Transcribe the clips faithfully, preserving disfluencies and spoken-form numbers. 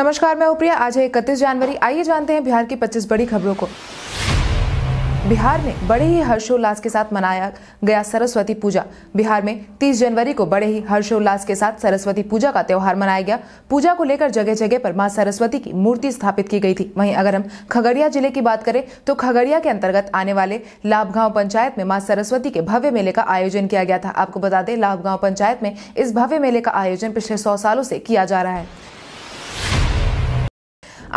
नमस्कार, मैं हूं प्रिया। आज है इकतीस जनवरी। आइए जानते हैं बिहार की पच्चीस बड़ी खबरों को। बिहार में बड़े ही हर्षोल्लास के साथ मनाया गया सरस्वती पूजा। बिहार में तीस जनवरी को बड़े ही हर्षोल्लास के साथ सरस्वती पूजा का त्यौहार मनाया गया। पूजा को लेकर जगह जगह पर मां सरस्वती की मूर्ति स्थापित की गई थी। वहीं अगर हम खगड़िया जिले की बात करें तो खगड़िया के अंतर्गत आने वाले लाहगाँव पंचायत में मां सरस्वती के भव्य मेले का आयोजन किया गया था। आपको बता दें, लाहगाँव पंचायत में इस भव्य मेले का आयोजन पिछले सौ सालों से किया जा रहा है।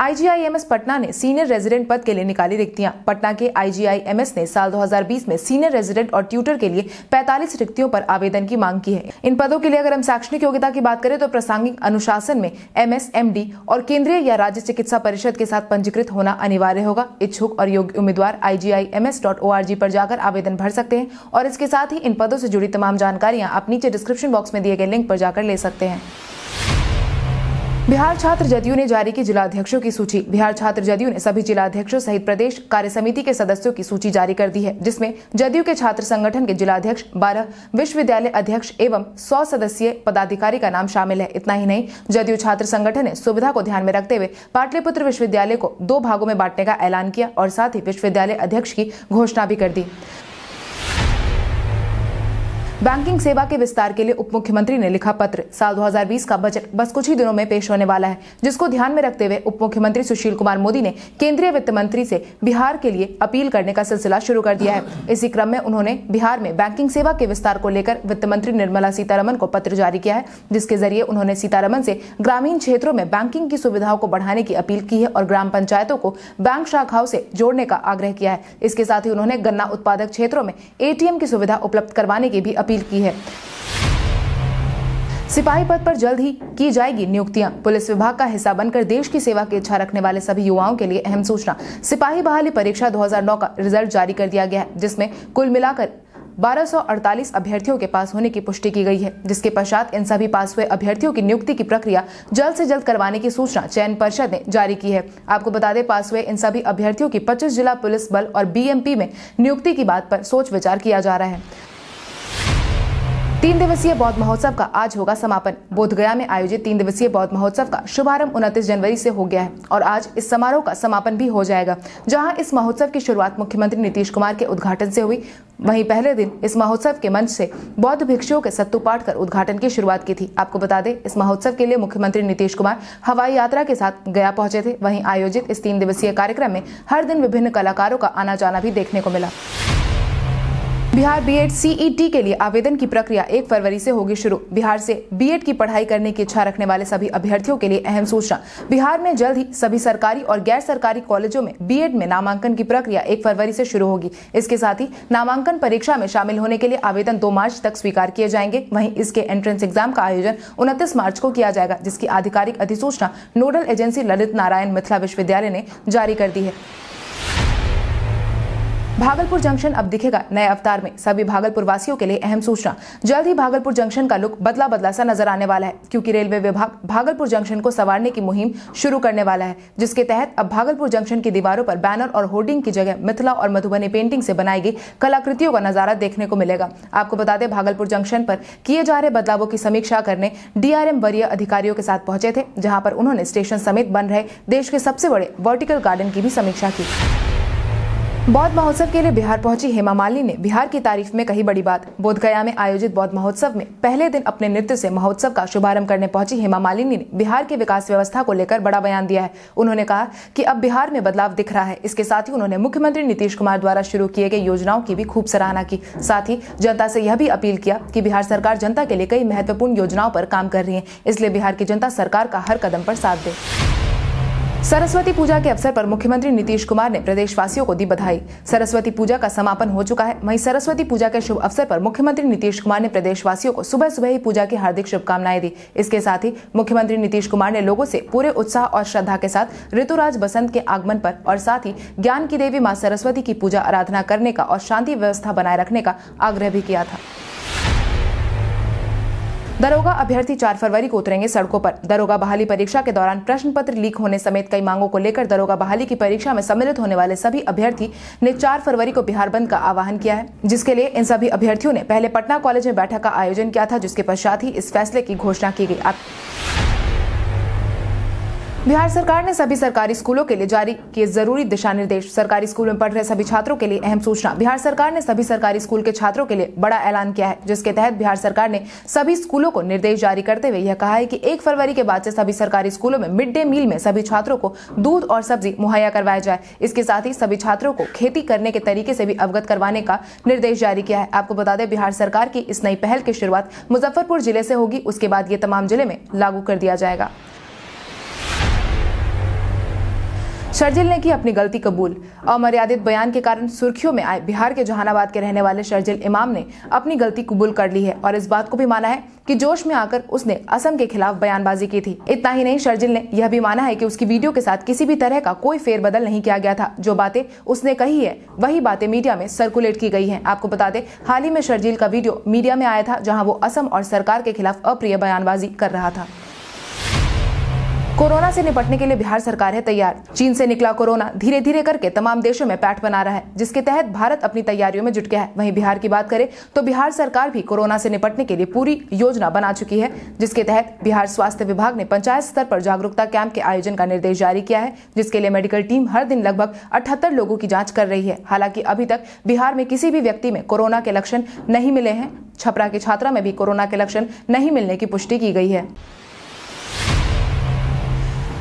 I G I M S Patna ने सीनियर रेजिडेंट पद के लिए निकाली रिक्तियां। पटना के आई जी आई एम एस ने साल दो हज़ार बीस में सीनियर रेजिडेंट और ट्यूटर के लिए पैंतालीस रिक्तियों पर आवेदन की मांग की है। इन पदों के लिए अगर हम शैक्षणिक योग्यता की बात करें तो प्रासंगिक अनुशासन में एम एस एम डी और केंद्रीय या राज्य चिकित्सा परिषद के साथ पंजीकृत होना अनिवार्य होगा। इच्छुक और योग्य उम्मीदवार I G I M S dot O R G पर जाकर आवेदन भर सकते हैं। और इसके साथ ही इन पदों से जुड़ी तमाम जानकारियां आप नीचे डिस्क्रिप्शन बॉक्स में दिए गए लिंक पर जाकर ले सकते हैं। बिहार छात्र जदयू ने जारी की जिलाध्यक्षों की सूची। बिहार छात्र जदयू ने सभी जिलाध्यक्षों सहित प्रदेश कार्य समिति के सदस्यों की सूची जारी कर दी है, जिसमें जदयू के छात्र संगठन के जिलाध्यक्ष, बारह विश्वविद्यालय अध्यक्ष एवं सौ सदस्यीय पदाधिकारी का नाम शामिल है। इतना ही नहीं, जदयू छात्र संगठन ने सुविधा को ध्यान में रखते हुए पाटलिपुत्र विश्वविद्यालय को दो भागों में बांटने का ऐलान किया और साथ ही विश्वविद्यालय अध्यक्ष की घोषणा भी कर दी। बैंकिंग सेवा के विस्तार के लिए उप मुख्यमंत्री ने लिखा पत्र। साल दो हज़ार बीस का बजट बस कुछ ही दिनों में पेश होने वाला है, जिसको ध्यान में रखते हुए उप मुख्यमंत्री सुशील कुमार मोदी ने केंद्रीय वित्त मंत्री से बिहार के लिए अपील करने का सिलसिला शुरू कर दिया है। इसी क्रम में उन्होंने बिहार में बैंकिंग सेवा के विस्तार को लेकर वित्त मंत्री निर्मला सीतारमण को पत्र जारी किया है, जिसके जरिए उन्होंने सीतारमण से ग्रामीण क्षेत्रों में बैंकिंग की सुविधाओं को बढ़ाने की अपील की है और ग्राम पंचायतों को बैंक शाखाओं से जोड़ने का आग्रह किया है। इसके साथ ही उन्होंने गन्ना उत्पादक क्षेत्रों में एटीएम की सुविधा उपलब्ध करवाने की भी की है। सिपाही पद पर जल्द ही की जाएगी नियुक्तियां। पुलिस विभाग का हिस्सा बनकर देश की सेवा की इच्छा रखने वाले सभी युवाओं के लिए अहम सूचना। सिपाही बहाली परीक्षा दो हज़ार नौ का रिजल्ट जारी कर दिया गया है, जिसमें कुल मिलाकर बारह सौ अड़तालीस अभ्यर्थियों के पास होने की पुष्टि की गई है। जिसके पश्चात इन सभी पास हुए अभ्यर्थियों की नियुक्ति की प्रक्रिया जल्द से जल्द करवाने की सूचना चयन परिषद ने जारी की है। आपको बता दें, पास हुए इन सभी अभ्यर्थियों की पच्चीस जिला पुलिस बल और बीएमपी में नियुक्ति की बात पर सोच विचार किया जा रहा है। तीन दिवसीय बौद्ध महोत्सव का आज होगा समापन। बोधगया में आयोजित तीन दिवसीय बौद्ध महोत्सव का शुभारंभ उनतीस जनवरी से हो गया है और आज इस समारोह का समापन भी हो जाएगा, जहां इस महोत्सव की शुरुआत मुख्यमंत्री नीतीश कुमार के उद्घाटन से हुई। वहीं पहले दिन इस महोत्सव के मंच से बौद्ध भिक्षुओं के सत्तू पाठ कर उद्घाटन की शुरुआत की थी। आपको बता दें, इस महोत्सव के लिए मुख्यमंत्री नीतीश कुमार हवाई यात्रा के साथ गया पहुंचे थे। वहीं आयोजित इस तीन दिवसीय कार्यक्रम में हर दिन विभिन्न कलाकारों का आना जाना भी देखने को मिला। बिहार बीएड सीईटी के लिए आवेदन की प्रक्रिया एक फरवरी से होगी शुरू। बिहार से बीएड की पढ़ाई करने की इच्छा रखने वाले सभी अभ्यर्थियों के लिए अहम सूचना। बिहार में जल्द ही सभी सरकारी और गैर सरकारी कॉलेजों में बीएड में नामांकन की प्रक्रिया एक फरवरी से शुरू होगी। इसके साथ ही नामांकन परीक्षा में शामिल होने के लिए आवेदन दो मार्च तक स्वीकार किए जाएंगे। वहीं इसके एंट्रेंस एग्जाम का आयोजन उनतीस मार्च को किया जाएगा, जिसकी आधिकारिक अधिसूचना नोडल एजेंसी ललित नारायण मिथिला विश्वविद्यालय ने जारी कर दी है। भागलपुर जंक्शन अब दिखेगा नए अवतार में। सभी भागलपुर वासियों के लिए अहम सूचना। जल्द ही भागलपुर जंक्शन का लुक बदला बदला सा नजर आने वाला है, क्योंकि रेलवे विभाग भागलपुर जंक्शन को संवारने की मुहिम शुरू करने वाला है, जिसके तहत अब भागलपुर जंक्शन की दीवारों पर बैनर और होर्डिंग की जगह मिथिला और मधुबनी पेंटिंग से बनाई गई कलाकृतियों का नजारा देखने को मिलेगा। आपको बता दें, भागलपुर जंक्शन पर किए जा रहे बदलावों की समीक्षा करने डीआरएम वरीय अधिकारियों के साथ पहुंचे थे, जहाँ पर उन्होंने स्टेशन समेत बन रहे देश के सबसे बड़े वर्टिकल गार्डन की भी समीक्षा की। बौद्ध महोत्सव के लिए बिहार पहुंची हेमा मालिनी ने बिहार की तारीफ में कही बड़ी बात। बोधगया में आयोजित बौद्ध महोत्सव में पहले दिन अपने नृत्य से महोत्सव का शुभारंभ करने पहुंची हेमा मालिनी ने बिहार की विकास व्यवस्था को लेकर बड़ा बयान दिया है। उन्होंने कहा कि अब बिहार में बदलाव दिख रहा है। इसके साथ ही उन्होंने मुख्यमंत्री नीतीश कुमार द्वारा शुरू किए गए योजनाओं की भी खूब सराहना की। साथ ही जनता से यह भी अपील किया कि बिहार सरकार जनता के लिए कई महत्वपूर्ण योजनाओं पर काम कर रही है, इसलिए बिहार की जनता सरकार का हर कदम पर साथ दे। सरस्वती पूजा के अवसर पर मुख्यमंत्री नीतीश कुमार ने प्रदेशवासियों को दी बधाई। सरस्वती पूजा का समापन हो चुका है। वहीं सरस्वती पूजा के शुभ अवसर पर मुख्यमंत्री नीतीश कुमार ने प्रदेशवासियों को सुबह सुबह ही पूजा की हार्दिक शुभकामनाएं दी। इसके साथ ही मुख्यमंत्री नीतीश कुमार ने लोगों से पूरे उत्साह और श्रद्धा के साथ ऋतुराज बसंत के आगमन पर और साथ ही ज्ञान की देवी माँ सरस्वती की पूजा आराधना करने का और शांति व्यवस्था बनाए रखने का आग्रह भी किया था। दरोगा अभ्यर्थी चार फरवरी को उतरेंगे सड़कों पर। दरोगा बहाली परीक्षा के दौरान प्रश्न पत्र लीक होने समेत कई मांगों को लेकर दरोगा बहाली की परीक्षा में सम्मिलित होने वाले सभी अभ्यर्थी ने चार फरवरी को बिहार बंद का आह्वान किया है, जिसके लिए इन सभी अभ्यर्थियों ने पहले पटना कॉलेज में बैठक का आयोजन किया था, जिसके पश्चात ही इस फैसले की घोषणा की गई। बिहार सरकार ने सभी सरकारी स्कूलों के लिए जारी किए जरूरी दिशा निर्देश। सरकारी स्कूल में पढ़ रहे सभी छात्रों के लिए अहम सूचना। बिहार सरकार ने सभी सरकारी स्कूल के छात्रों के लिए बड़ा ऐलान किया है, जिसके तहत बिहार सरकार ने सभी स्कूलों को निर्देश जारी करते हुए यह कहा है कि एक फरवरी के बाद से सभी सरकारी स्कूलों में मिड डे मील में सभी छात्रों को दूध और सब्जी मुहैया करवाया जाए। इसके साथ ही सभी छात्रों को खेती करने के तरीके से भी अवगत करवाने का निर्देश जारी किया है। आपको बता दें, बिहार सरकार की इस नई पहल की शुरुआत मुजफ्फरपुर जिले से होगी, उसके बाद ये तमाम जिले में लागू कर दिया जाएगा। शर्जील ने की अपनी गलती कबूल। अमर्यादित बयान के कारण सुर्खियों में आए बिहार के जहानाबाद के रहने वाले शर्जील इमाम ने अपनी गलती कबूल कर ली है और इस बात को भी माना है कि जोश में आकर उसने असम के खिलाफ बयानबाजी की थी। इतना ही नहीं, शर्जील ने यह भी माना है कि उसकी वीडियो के साथ किसी भी तरह का कोई फेरबदल नहीं किया गया था। जो बातें उसने कही है वही बातें मीडिया में सर्कुलेट की गई है। आपको बता दें, हाल ही में शर्जील का वीडियो मीडिया में आया था, जहाँ वो असम और सरकार के खिलाफ अप्रिय बयानबाजी कर रहा था। कोरोना से निपटने के लिए बिहार सरकार है तैयार। चीन से निकला कोरोना धीरे धीरे करके तमाम देशों में पैठ बना रहा है, जिसके तहत भारत अपनी तैयारियों में जुट गया है। वहीं बिहार की बात करें तो बिहार सरकार भी कोरोना से निपटने के लिए पूरी योजना बना चुकी है, जिसके तहत बिहार स्वास्थ्य विभाग ने पंचायत स्तर पर जागरूकता कैंप के आयोजन का निर्देश जारी किया है, जिसके लिए मेडिकल टीम हर दिन लगभग अठहत्तर लोगों की जाँच कर रही है। हालांकि अभी तक बिहार में किसी भी व्यक्ति में कोरोना के लक्षण नहीं मिले हैं। छपरा की छात्रा में भी कोरोना के लक्षण नहीं मिलने की पुष्टि की गई है।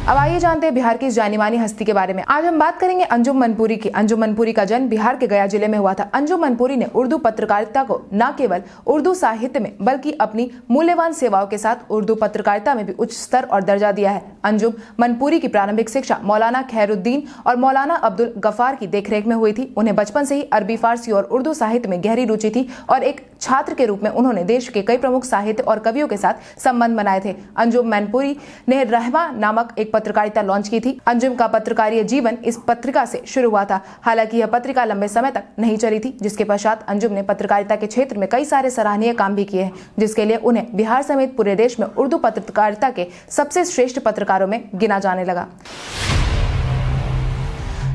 अब आइए जानते हैं बिहार की जानी मानी हस्ती के बारे में। आज हम बात करेंगे अंजुम मनपुरी की। अंजुम मनपुरी का जन्म बिहार के गया जिले में हुआ था। अंजुम मनपुरी ने उर्दू पत्रकारिता को न केवल उर्दू साहित्य में बल्कि अपनी मूल्यवान सेवाओं के साथ उर्दू पत्रकारिता में भी उच्च स्तर और दर्जा दिया है। अंजुम मनपुरी की प्रारंभिक शिक्षा मौलाना खैरुद्दीन और मौलाना अब्दुल गफार की देखरेख में हुई थी। उन्हें बचपन से ही अरबी, फारसी और उर्दू साहित्य में गहरी रुचि थी और एक छात्र के रूप में उन्होंने देश के कई प्रमुख साहित्य और कवियों के साथ संबंध बनाए थे। अंजुम मनपुरी ने रहमा नामक एक पत्रकारिता लॉन्च की थी। अंजुम का पत्रकारीय जीवन इस पत्रिका से शुरू हुआ था। हालांकि यह पत्रिका लंबे समय तक नहीं चली थी, जिसके पश्चात अंजुम ने पत्रकारिता के क्षेत्र में कई सारे सराहनीय काम भी किए हैं, जिसके लिए उन्हें बिहार समेत पूरे देश में उर्दू पत्रकारिता के सबसे श्रेष्ठ पत्रकारों में गिना जाने लगा।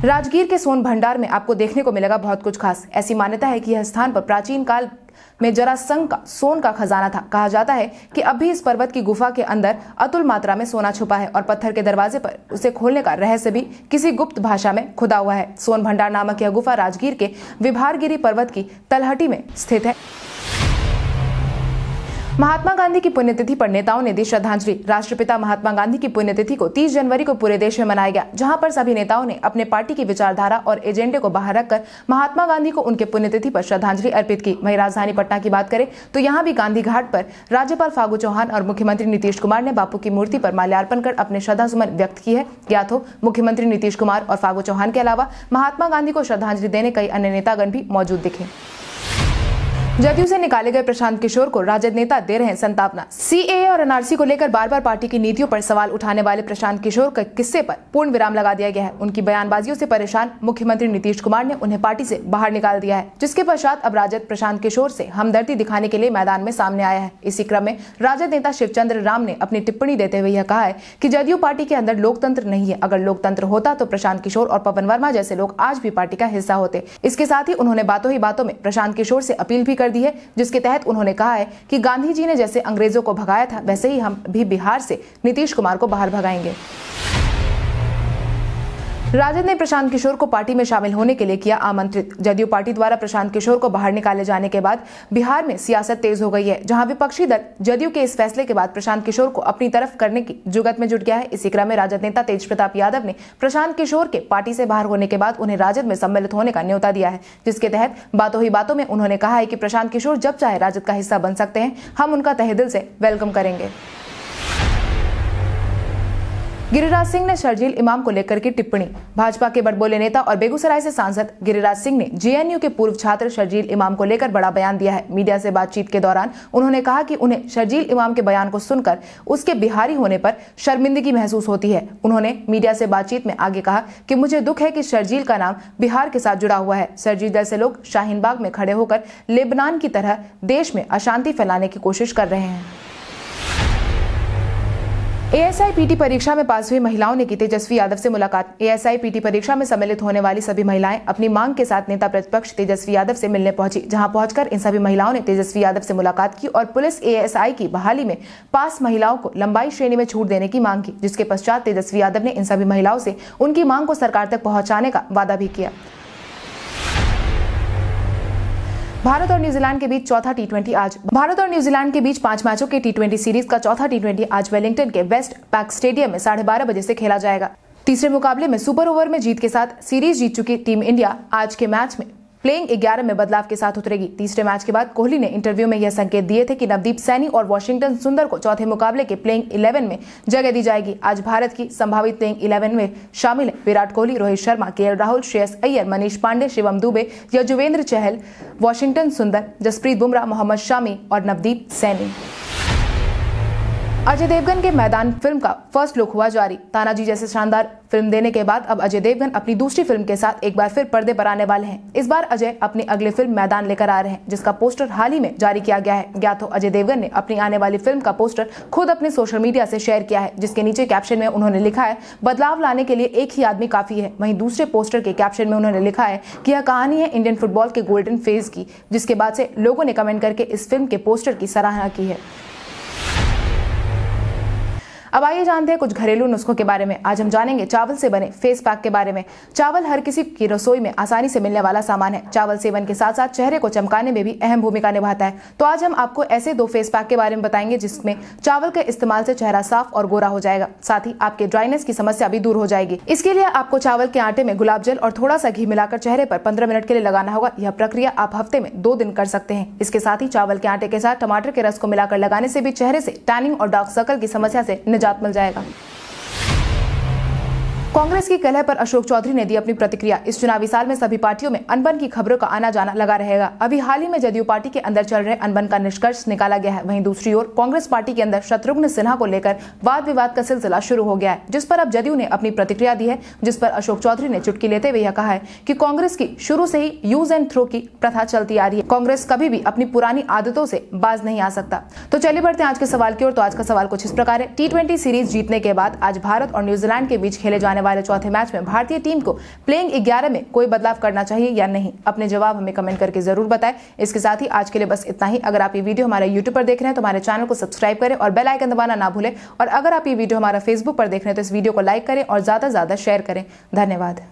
राजगीर के सोन भंडार में आपको देखने को मिलेगा बहुत कुछ खास। ऐसी मान्यता है कि यह स्थान पर प्राचीन काल में जरासंध का सोन का खजाना था। कहा जाता है कि अब भी इस पर्वत की गुफा के अंदर अतुल मात्रा में सोना छुपा है और पत्थर के दरवाजे पर उसे खोलने का रहस्य भी किसी गुप्त भाषा में खुदा हुआ है। सोन भंडार नामक यह गुफा राजगीर के विभारगिरी पर्वत की तलहटी में स्थित है। महात्मा गांधी की पुण्यतिथि पर नेताओं ने दी श्रद्धांजलि। राष्ट्रपिता महात्मा गांधी की पुण्यतिथि को तीस जनवरी को पूरे देश में मनाया गया, जहां पर सभी नेताओं ने अपने पार्टी की विचारधारा और एजेंडे को बाहर रखकर महात्मा गांधी को उनके पुण्यतिथि पर श्रद्धांजलि अर्पित की। वहीं राजधानी पटना की बात करें तो यहाँ भी गांधी घाट पर राज्यपाल फागू चौहान और मुख्यमंत्री नीतीश कुमार ने बापू की मूर्ति पर माल्यार्पण कर अपने श्रद्धासुमन व्यक्त किए हैं। ज्ञात हो, मुख्यमंत्री नीतीश कुमार और फागू चौहान के अलावा महात्मा गांधी को श्रद्धांजलि देने कई अन्य नेतागण भी मौजूद दिखे। जदयू से निकाले गए प्रशांत किशोर को राजद नेता दे रहे हैं संतावना। सीएए और एनआरसी को लेकर बार बार पार्टी की नीतियों पर सवाल उठाने वाले प्रशांत किशोर के किस्से पर पूर्ण विराम लगा दिया गया है। उनकी बयानबाजियों से परेशान मुख्यमंत्री नीतीश कुमार ने उन्हें पार्टी से बाहर निकाल दिया है, जिसके पश्चात अब राजद प्रशांत किशोर से हमदर्दी दिखाने के लिए मैदान में सामने आया है। इसी क्रम में राजद नेता शिवचंद्र राम ने अपनी टिप्पणी देते हुए यह कहा है कि जदयू पार्टी के अंदर लोकतंत्र नहीं है। अगर लोकतंत्र होता तो प्रशांत किशोर और पवन वर्मा जैसे लोग आज भी पार्टी का हिस्सा होते। इसके साथ ही उन्होंने बातों ही बातों में प्रशांत किशोर से अपील भी दी है, जिसके तहत उन्होंने कहा है कि गांधी जी ने जैसे अंग्रेजों को भगाया था, वैसे ही हम भी बिहार से नीतीश कुमार को बाहर भगाएंगे। राजद ने प्रशांत किशोर को पार्टी में शामिल होने के लिए किया आमंत्रित। जदयू पार्टी द्वारा प्रशांत किशोर को बाहर निकाले जाने के बाद बिहार में सियासत तेज हो गई है, जहां विपक्षी दल जदयू के इस फैसले के बाद प्रशांत किशोर को अपनी तरफ करने की जुगत में जुट गया है। इसी क्रम में राजद नेता तेज प्रताप यादव ने प्रशांत किशोर के पार्टी से बाहर होने के बाद उन्हें राजद में सम्मिलित होने का न्योता दिया है, जिसके तहत बातों ही बातों में उन्होंने कहा है कि प्रशांत किशोर जब चाहे राजद का हिस्सा बन सकते हैं, हम उनका तहे दिल से वेलकम करेंगे। गिरिराज सिंह ने शर्जील इमाम को लेकर की टिप्पणी। भाजपा के बड़बोले नेता और बेगूसराय से सांसद गिरिराज सिंह ने जेएनयू के पूर्व छात्र शर्जील इमाम को लेकर बड़ा बयान दिया है। मीडिया से बातचीत के दौरान उन्होंने कहा कि उन्हें शर्जील इमाम के बयान को सुनकर उसके बिहारी होने पर शर्मिंदगी महसूस होती है। उन्होंने मीडिया से बातचीत में आगे कहा कि मुझे दुख है कि शर्जील का नाम बिहार के साथ जुड़ा हुआ है। शर्जील जैसे लोग शाहीन बाग में खड़े होकर लेबनान की तरह देश में अशांति फैलाने की कोशिश कर रहे हैं। एएसआई पीटी परीक्षा में पास हुई महिलाओं ने की तेजस्वी यादव से मुलाकात। एएसआई पीटी परीक्षा में सम्मिलित होने वाली सभी महिलाएं अपनी मांग के साथ नेता प्रतिपक्ष तेजस्वी यादव से मिलने पहुंची, जहां पहुंचकर इन सभी महिलाओं ने तेजस्वी यादव से मुलाकात की और पुलिस एएसआई की बहाली में पास महिलाओं को लंबाई श्रेणी में छूट देने की मांग की, जिसके पश्चात तेजस्वी यादव ने इन सभी महिलाओं से उनकी मांग को सरकार तक पहुँचाने का वादा भी किया। भारत और न्यूजीलैंड के बीच चौथा टी ट्वेंटी आज। भारत और न्यूजीलैंड के बीच पांच मैचों के टी ट्वेंटी सीरीज का चौथा टी ट्वेंटी आज वेलिंगटन के वेस्ट पैक स्टेडियम में साढ़े बारह बजे से खेला जाएगा। तीसरे मुकाबले में सुपर ओवर में जीत के साथ सीरीज जीत चुकी टीम इंडिया आज के मैच में प्लेइंग ग्यारह में बदलाव के साथ उतरेगी। तीसरे मैच के बाद कोहली ने इंटरव्यू में यह संकेत दिए थे कि नवदीप सैनी और वाशिंगटन सुंदर को चौथे मुकाबले के प्लेइंग इलेवन में जगह दी जाएगी। आज भारत की संभावित प्लेइंग इलेवन में शामिल हैं विराट कोहली, रोहित शर्मा, केएल राहुल, श्रेयस अय्यर, मनीष पांडे, शिवम दुबे, यजुवेंद्र चहल, वाशिंगटन सुंदर, जसप्रीत बुमराह, मोहम्मद शमी और नवदीप सैनी। अजय देवगन के मैदान फिल्म का फर्स्ट लुक हुआ जारी। तानाजी जैसे शानदार फिल्म देने के बाद अब अजय देवगन अपनी दूसरी फिल्म के साथ एक बार फिर पर्दे पर आने वाले हैं। इस बार अजय अपनी अगली फिल्म मैदान लेकर आ रहे हैं, जिसका पोस्टर हाल ही में जारी किया गया है। ज्ञात हो अजय देवगन ने अपनी आने वाली फिल्म का पोस्टर खुद अपने सोशल मीडिया से शेयर किया है, जिसके नीचे कैप्शन में उन्होंने लिखा है बदलाव लाने के लिए एक ही आदमी काफी है। वहीं दूसरे पोस्टर के कैप्शन में उन्होंने लिखा है कि यह कहानी है इंडियन फुटबॉल के गोल्डन फेज की, जिसके बाद से लोगों ने कमेंट करके इस फिल्म के पोस्टर की सराहना की है। अब आइए जानते हैं कुछ घरेलू नुस्खों के बारे में। आज हम जानेंगे चावल से बने फेस पैक के बारे में। चावल हर किसी की रसोई में आसानी से मिलने वाला सामान है। चावल सेवन के साथ साथ चेहरे को चमकाने में भी अहम भूमिका निभाता है। तो आज हम आपको ऐसे दो फेस पैक के बारे में बताएंगे जिसमें चावल के इस्तेमाल से चेहरा साफ और गोरा हो जाएगा, साथ ही आपके ड्राइनेस की समस्या भी दूर हो जाएगी। इसके लिए आपको चावल के आटे में गुलाब जल और थोड़ा सा घी मिलाकर चेहरे पर पंद्रह मिनट के लिए लगाना होगा। यह प्रक्रिया आप हफ्ते में दो दिन कर सकते हैं। इसके साथ ही चावल के आटे के साथ टमाटर के रस को मिलाकर लगाने से भी चेहरे से टैनिंग और डार्क सर्कल की समस्या से निजात मिल जाएगा। कांग्रेस की कलह पर अशोक चौधरी ने दी अपनी प्रतिक्रिया। इस चुनावी साल में सभी पार्टियों में अनबन की खबरों का आना जाना लगा रहेगा। अभी हाल ही में जदयू पार्टी के अंदर चल रहे अनबन का निष्कर्ष निकाला गया है। वहीं दूसरी ओर कांग्रेस पार्टी के अंदर शत्रुघ्न सिन्हा को लेकर वाद विवाद का सिलसिला शुरू हो गया है, जिस पर अब जदयू ने अपनी प्रतिक्रिया दी है, जिस पर अशोक चौधरी ने चुटकी लेते हुए यह कहा है कि कांग्रेस की शुरू से ही यूज एंड थ्रो की प्रथा चलती आ रही है। कांग्रेस कभी भी अपनी पुरानी आदतों से बाज नहीं आ सकता। तो चलिए बढ़ते हैं आज के सवाल की ओर। तो आज का सवाल कुछ इस प्रकार है। टी ट्वेंटी सीरीज जीतने के बाद आज भारत और न्यूजीलैंड के बीच खेले जाने वाले चौथे मैच में भारतीय टीम को प्लेइंग ग्यारह में कोई बदलाव करना चाहिए या नहीं? अपने जवाब हमें कमेंट करके जरूर बताएं। इसके साथ ही आज के लिए बस इतना ही। अगर आप ये वीडियो हमारे यूट्यूब पर देख रहे हैं तो हमारे चैनल को सब्सक्राइब करें और बेल आइकन दबाना ना भूलें। और अगर आप ये वीडियो हमारा फेसबुक पर देख रहे हैं तो इस वीडियो को लाइक करें और ज्यादा से ज्यादा शेयर करें। धन्यवाद।